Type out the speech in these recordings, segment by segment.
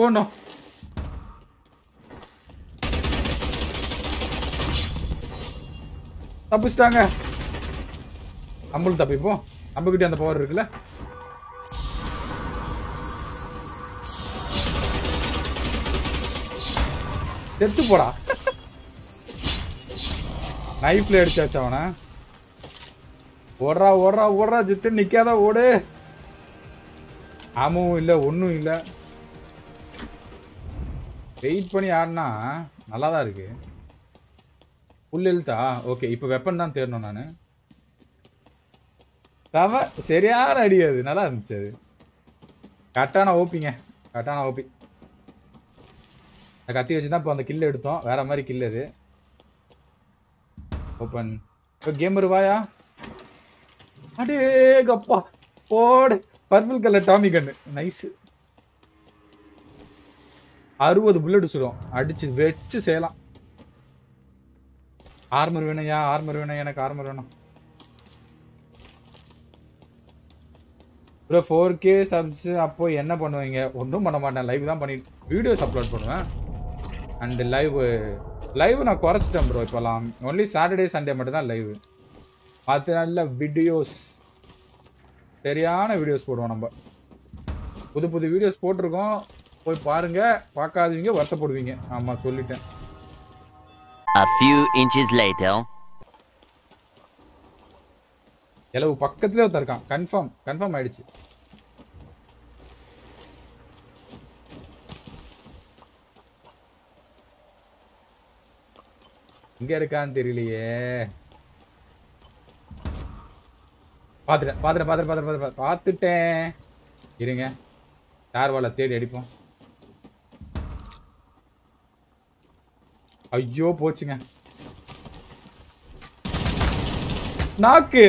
Oh no. தப்பிச்சிட்டாங்க, நம்மளும் தப்பிப்போம், நம்மகிட்ட அந்த பவர் இருக்குல்ல. செத்து போடா, நைஃப்ல அடிச்சாச்சு அவனை. ஓடுறா ஓடுறா ஓடுறா, ஜித்து நிக்காத ஓடு. ஆமாவும் இல்லை ஒன்றும் இல்லை, வெயிட் பண்ணி ஆடினா நல்லா தான் இருக்கு. புல் எழுத்தா, ஓகே இப்போ வெப்பன் தான் தேடணும் நான். தவ சரியான அடியாது, நல்லா இருந்துச்சு அது. கட்டான ஓப்பிங்க, கட்டான ஓப்பி. நான் கத்தி வச்சு தான் இப்போ அந்த கில் எடுத்தோம், வேற மாதிரி கில் அது. ஓப்பன் இப்போ கேம் இருவாயா. அடே கப்பா போடு, purple colour Tommy gun, nice. 60 bullet சுடும், அடிச்சு வச்சு செய்யலாம். ஆர்மர் வேணும்யா, ஆர்மர் வேணும் எனக்கு, ஆர்மர் வேணும் ப்ரோ. 4K சப்ஸ் அப்போ என்ன பண்ணுவீங்க? ஒன்றும் பண்ண மாட்டேன், லைவ் தான் பண்ணி வீடியோஸ் அப்லோட் பண்ணுவேன். அண்ட் லைவ் நான் குறைச்சிட்டேன் ப்ரோ, இப்போலாம் ஒன்லி சாட்டர்டே சண்டே மட்டும்தான் லைவ். பார்த்து நல்ல வீடியோஸ், சரியான வீடியோஸ் போடுவோம் நம்ம. புது புது வீடியோஸ் போட்டிருக்கோம், போய் பாருங்க, பார்க்காதீங்க வருத்தப்படுவீங்க. ஆமா சொல்லிட்டேன். A few inches later. எலவு பக்கத்துலயே உட்கார்க்கான், கன்ஃபார்ம் கன்ஃபார்ம் ஆயிடுச்சு. இங்க இருக்கான்னு தெரியலையே. பார்த்துட்டேன், இருங்க தார்வால தேடி அடிப்போம். ஐயோ போச்சுங்க, நாக்கு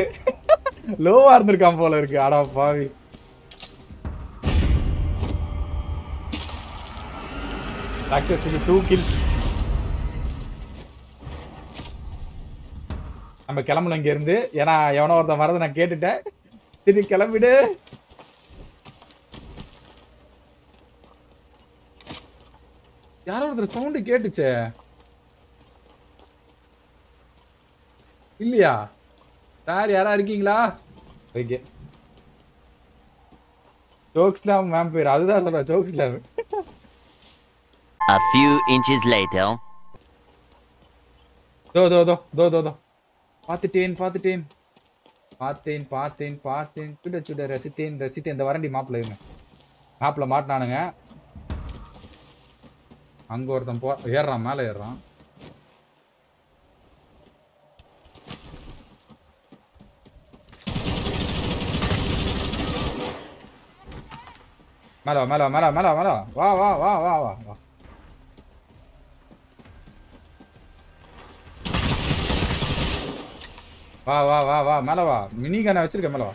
லோவா இருந்திருக்கான் போல இருக்கு. ஆடா பாவி, சக்சஸ்ஃபுல் 2 கில்ஸ். நம்ம கிளம்பணும் இங்க இருந்து, ஏன்னா எவனோ ஒருத்தன் வரதை நான் கேட்டுட்டேன். திரும்பி கிளம்பிடு. யாரோ ஒருத்தர் சவுண்டு கேட்டுச்சே இல்லையா? சார் யாரா இருக்கீங்களா? ஓகே ஜோக்ஸ்லாம் மேம் பேர், அதுதான் சொல்றேன் ஜோக்ஸ்லாம். A few inches later. தோ பார்த்தேன் சுட ரசித்தேன். இந்த வரண்டி மாப்பிள்ள இவங்க மாப்பிள்ள மாட்டினானுங்க. அங்க ஒருத்தன் போ ஏறான், மேல ஏறான். மேல மேல மேல மேல மேல வா வா வா வா வா வா. வா வா வா வா மேல வா. மினி கண்ணை வச்சிருக்க, மேல வா.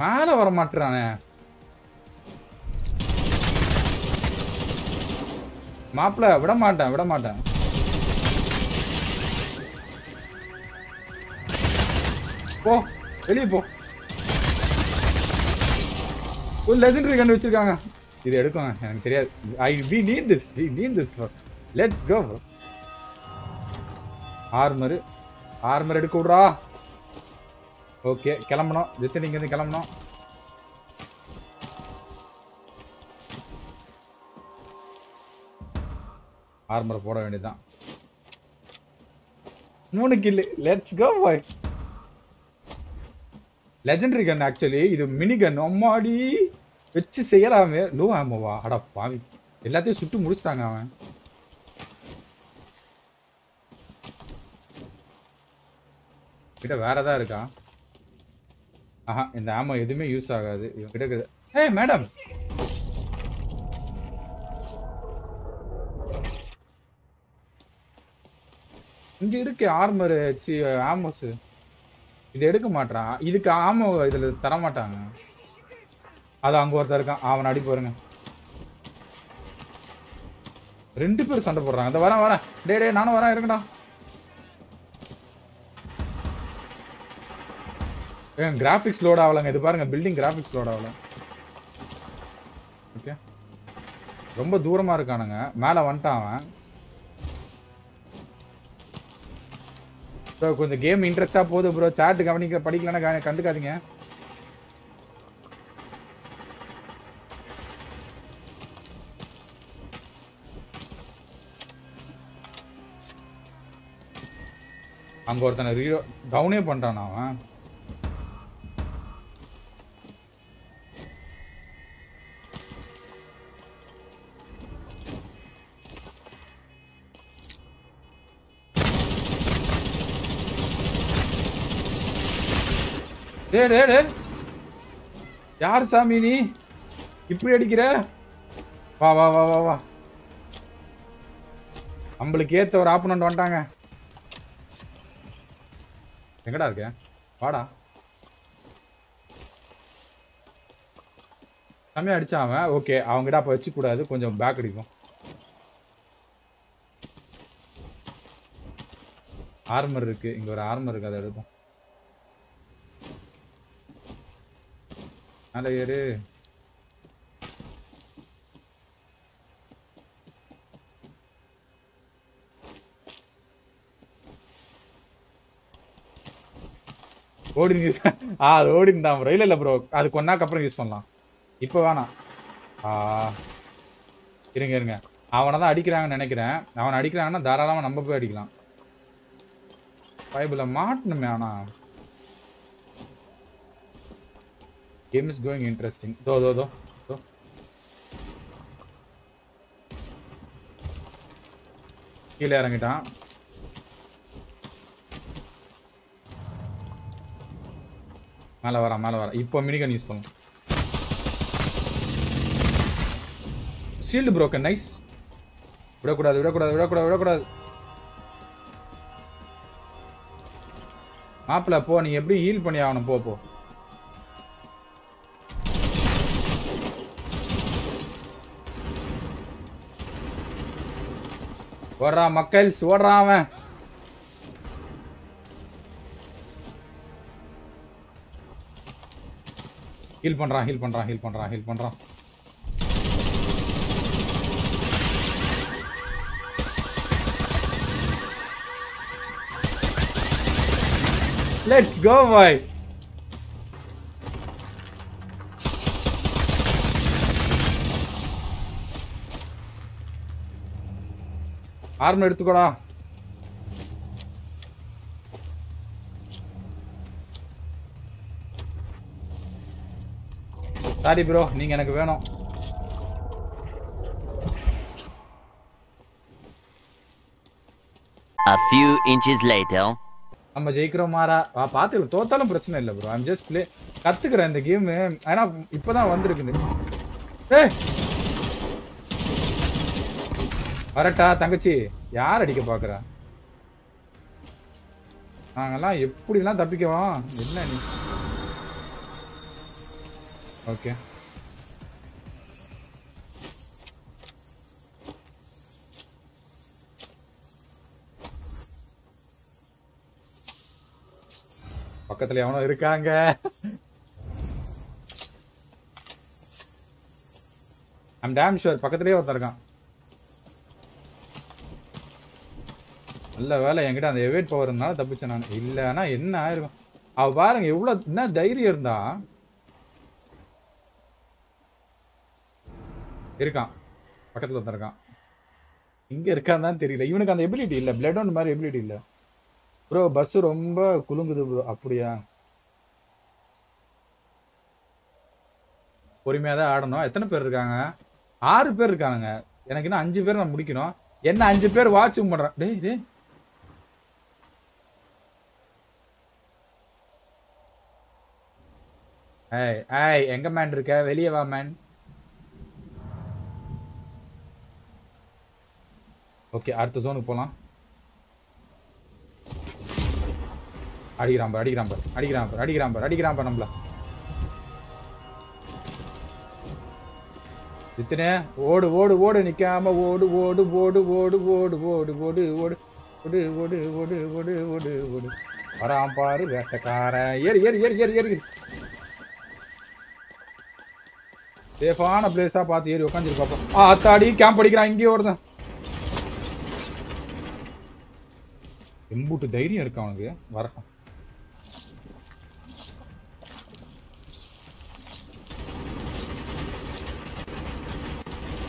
மேல வர மாட்டானே, மாப்பிள விட மாட்டேன் விட மாட்டேன். போ வெளியே போ. ஒரு லெஜெண்டரி கண்டு வச்சிருக்காங்க, இது எடுக்கோங்க. எனக்கு தெரியாது, we need this, we need this for. Let's go bro. Armour armour எடுக்க விடுறா. ஓகே கிளம்பணும், ஜெத்தி நீங்க இருந்து கிளம்பணும். ஆர்மரை போட வேண்டியதுதான். 3 kill, let's go boy. Legendary gun actually, இது மினி கன். அம்மாடி வச்சு செய்யலாமே. லோ ஆமோவா, அட பாவி. எல்லாத்தையும் சுட்டு முடிச்சிட்டாங்க அவன். கிட்ட வேறதான் இருக்கா? ஆஹா, இந்த ஆமா எதுவுமே யூஸ் ஆகாது இவன் கிட்ட. ஏய் மேடம், இங்க இருக்கு ஆர்மர் ஆமோஸ். இது எடுக்க மாட்டான், இதுக்கு ஆமோ இதுல தர மாட்டாங்க. அது அங்க ஒருத்தர் இருக்கான், அவன் அடி பாருங்க. ரெண்டு பேரும் சண்டை போடுறாங்க. இந்த வரேன் வரேன், டே டே நானும் வரேன் இருக்கடா. ஏன் கிராஃபிக்ஸ் லோட் ஆகலங்க? இது பாருங்க பில்டிங் கிராஃபிக்ஸ் லோட் ஆகல. ஓகே, ரொம்ப தூரமா இருக்கானுங்க. மேல வந்துட்டான் அவன். ப்ரோ கொஞ்சம் கேம் இன்ட்ரெஸ்டா போகுது ப்ரோ. சாட் கவனிக்க படிக்கலன்னா கண்டுக்காதீங்க. அங்க ஒருத்தனை ரீரோ டவுனே பண்றான் அவன். யார் சாமி நீ இப்படி அடிக்கிற? வா வா வா வா வா, நம்மளுக்கு ஏத்த ஒரு ஆப்பனண்ட் வந்துட்டாங்க. எங்கடா இருக்க? வாடா. சாமி அடிச்சாம. ஓகே, அவங்ககிட்ட அப்ப வச்சு கூடாது, கொஞ்சம் பேக் அடிக்கும். ஆர்மர் இருக்கு, இங்க ஒரு ஆர்மர் இருக்கு, அதை எடுப்போம். மேல ஏறு. Odin use. அது ஓடின் தான் ப்ரோ. இல்ல இல்ல ப்ரோ, அது கொன்னாக்கு அப்புறம் யூஸ் பண்ணலாம், இப்ப வேணாம். இருங்க இருங்க, அவனை தான் அடிக்கிறாங்கன்னு நினைக்கிறேன். அவன் அடிக்கிறாங்கன்னா தாராளமா நம்ம போய் அடிக்கலாம். பைபிள மாட்டணுமே. ஆனா game is going interesting. Do கீழ இறங்கிட்டான். மேல வரா மேல வரா. இப்போ மினிகன் யூஸ் பண்ணும். shield broken. nice. விடக்கூடாது விடக்கூடாது விடக்கூடாது விடக்கூடாது. மாப்ள போ, நீ எப்படி ஹீல் பண்ணி ஆகணும். போ போ. ஓடுறா மக்கள், ஓடுறான் அவன். ஹீல் பண்றான் ஹீல் பண்றான் ஹீல் பண்றான் ஹீல் பண்றான். Let's go boy. ஆர்மர் எடுத்துக்கோடா. சாரி ப்ரோ, நீங்க எனக்கு வேணும். A few inches later. நம்ம ஜெயிக்கிறோம் மாறா. பாத்துக்கலாம், தோத்தாலும் பிரச்சனை இல்லை ப்ரோ. I'm just play. கத்துக்கிறேன் இந்த கேம், ஏன்னா இப்பதான் வந்திருக்குது. ஏய் வரட்டா தங்கச்சி. யார் அடிக்க பாக்குறா? நாங்கெல்லாம் எப்படி எல்லாம் தப்பிக்கவோம். என்ன நீ? ஓகே, பக்கத்துல எவனோ இருக்காங்க. I'm damn sure பக்கத்துலயே ஒருத்தர் இருக்கான். நல்ல வேலை என்கிட்ட அந்த எவேட் பவர் இருந்தால தப்பிச்சேன் நான். இல்லைன்னா என்ன ஆயிருக்கும்? அவ பாருங்க எவ்வளவு என்ன தைரியம் இருந்தா இருக்கான். பக்கத்துல வந்திருக்கான். இங்க இருக்கான்னு தெரியல. இவனுக்கு அந்த எபிலிட்டி இல்ல, பிளட் ஒன் மாதிரி எபிலிட்டி இல்ல ப்ரோ. பஸ் ரொம்ப குலுங்குது ப்ரோ. அப்படியா? பொறுமையாதான் ஆடணும். எத்தனை பேர் இருக்காங்க? 6 பேர் இருக்கானுங்க. எனக்கு இன்னும் 5 பேர் நான் முடிக்கணும். என்ன 5 பேர் வாட்சிங் பண்றேன். டேய் டேய் ஏய் ஏய் எங்க மேன் இருக்க? வெளியே வா மேன். ஓகே அடுத்த ஜோனுக்கு போலாம். அடிக்கிறாம்பா அடிக்கிறாம்பா அடிக்கிறாம்பா அடிக்கிறாம்பா அடிக்கிறாம்பா நம்மள. இத்தனை ஓடு ஓடு ஓடு நிக்காம ஓடு ஓடு ஓடு ஓடு ஓடு ஓடு ஓடு ஓடு ஓடு ஓடு ஓடு ஓடு ஓடு ஓடு வரான் பாரு வேட்டக்காரன். ஏறி ஏறி ஏறி ஏறி ஏறி சேஃபான பிளேஸா பார்த்து ஏறி உட்காந்துருப்பாப்பா. அத்தாடி கேம்ப் அடிக்கிறான். இங்கேயே ஓடுதான். எம்பூட்டு தைரியம் இருக்கு அவனுக்கு. வரட்டும்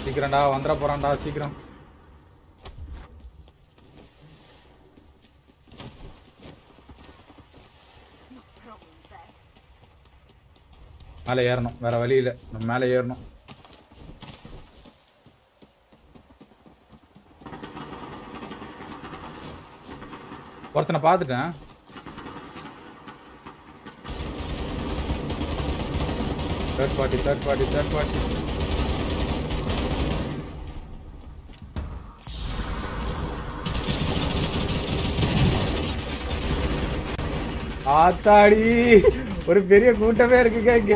சீக்கிரம்டா வந்துட போறான்டா சீக்கிரம். மேலே ஏறணும், வேற வழியில நம்ம மேலே ஏறணும். ஒருத்தனை பார்த்துட்டேன். Third party third party third party ஆத்தாடி ஒரு பெரிய கூட்டமே இருக்குங்க இங்க.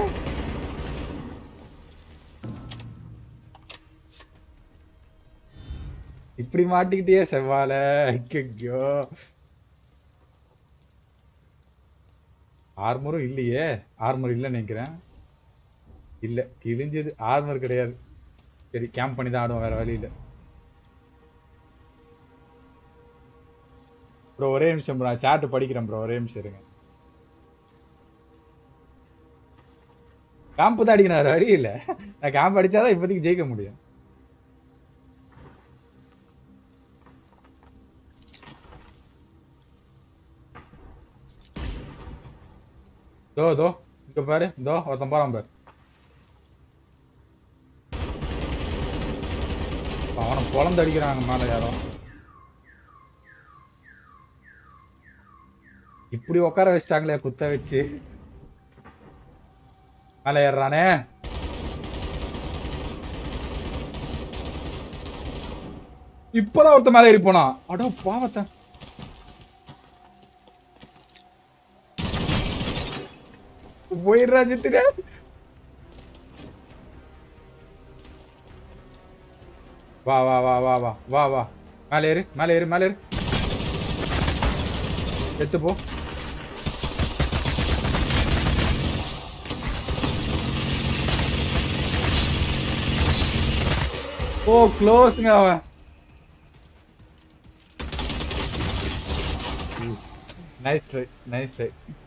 இப்படி மாட்டிக்கிட்டே செவ்வாழ ஐயோ ஆர்மரும் இல்லையே. ஆர்மர் இல்லைன்னு நினைக்கிறேன். இல்லை கிழிஞ்சது, ஆர்மர் கிடையாது. சரி கேம்ப் பண்ணி தான் ஆடுவோம், வேற வழியில். ப்ரோ ஒரே நிமிஷம் ப்ரோ, நான் சாட்டு படிக்கிறேன் ப்ரோ, ஒரே நிமிஷம் இருங்க. கேம்ப் தான் அடிக்கணும், வேற வழி இல்லை. நான் கேம்ப் அடித்தாதான் இப்போதைக்கு ஜெயிக்க முடியும். தோ தோ இங்க பாரு, தோ ஒருத்தன் போறான் பாரு. அவனை பொழந்து அடிக்கிறாங்க மேலே யாரோ. இப்படி உட்கார வச்சுட்டாங்களே குத்த வச்சு. மேலே ஏறானே இப்பதான் ஒருத்த மேலே ஏறி போனா. அடோ பாவத்தை போயிடுறா ஜித்துட. வா வா வா வா வா வா வா மேலே ஏறு மேலே ஏறு மேலே ஏறு எடுத்து போ. ஓ க்ளோஸ்ங்க அவன். Nice try nice try.